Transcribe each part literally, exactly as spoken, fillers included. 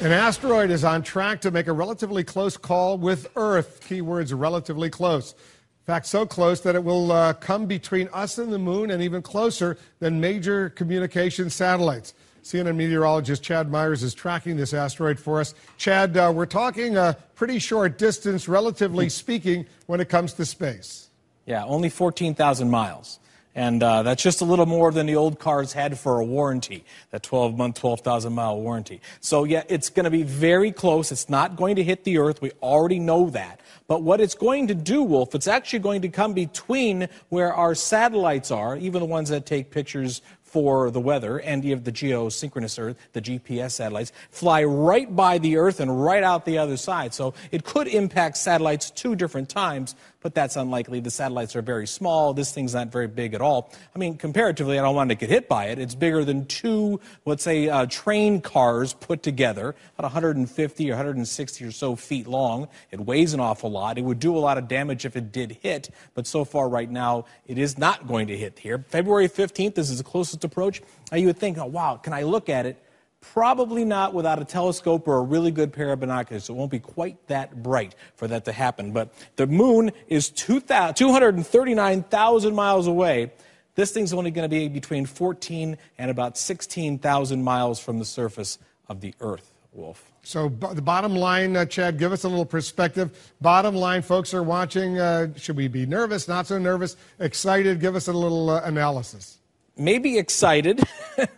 An asteroid is on track to make a relatively close call with Earth. Keywords, relatively close. In fact, so close that it will uh, come between us and the moon and even closer than major communication satellites. C N N meteorologist Chad Myers is tracking this asteroid for us. Chad, uh, we're talking a pretty short distance, relatively speaking, when it comes to space. Yeah, only fourteen thousand miles. And uh, that's just a little more than the old cars had for a warranty, that twelve-month, twelve thousand mile warranty. So, yeah, it's going to be very close. It's not going to hit the Earth. We already know that. But what it's going to do, Wolf, it's actually going to come between where our satellites are, even the ones that take pictures for the weather, and you have the geosynchronous Earth, the G P S satellites, fly right by the Earth and right out the other side. So it could impact satellites two different times, but that's unlikely. The satellites are very small. This thing's not very big at all. I mean, comparatively, I don't want to get hit by it. It's bigger than two, let's say, uh, train cars put together, about one hundred fifty or one hundred sixty or so feet long. It weighs an awful lot. It would do a lot of damage if it did hit, but so far right now, it is not going to hit here. February fifteenth, this is the closest approach. Now you would think, oh wow, can I look at it? Probably not without a telescope or a really good pair of binoculars. So it won't be quite that bright for that to happen. But the moon is two hundred thirty-nine thousand miles away. This thing's only going to be between fourteen and about sixteen thousand miles from the surface of the Earth, Wolf. So the bottom line, uh, Chad, give us a little perspective. Bottom line, folks are watching. Uh, should we be nervous, not so nervous, excited? Give us a little uh, analysis. Maybe excited,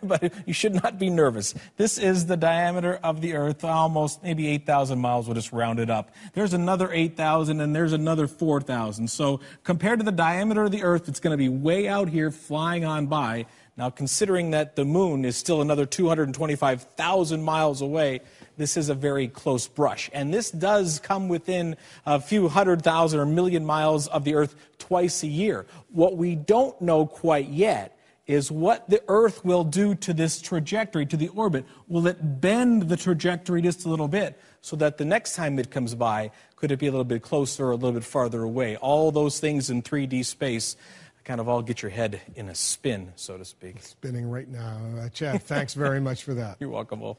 but you should not be nervous. This is the diameter of the Earth, almost maybe eight thousand miles. We'll just round it up. There's another eight thousand, and there's another four thousand. So compared to the diameter of the Earth, it's going to be way out here flying on by. Now, considering that the moon is still another two hundred twenty-five thousand miles away, this is a very close brush. And this does come within a few hundred thousand or million miles of the Earth twice a year. What we don't know quite yet is what the Earth will do to this trajectory, to the orbit. Will it bend the trajectory just a little bit so that the next time it comes by, could it be a little bit closer or a little bit farther away? All those things in three D space kind of all get your head in a spin, so to speak. Spinning right now. Uh, Chad, thanks very much for that. You're welcome, Wolf.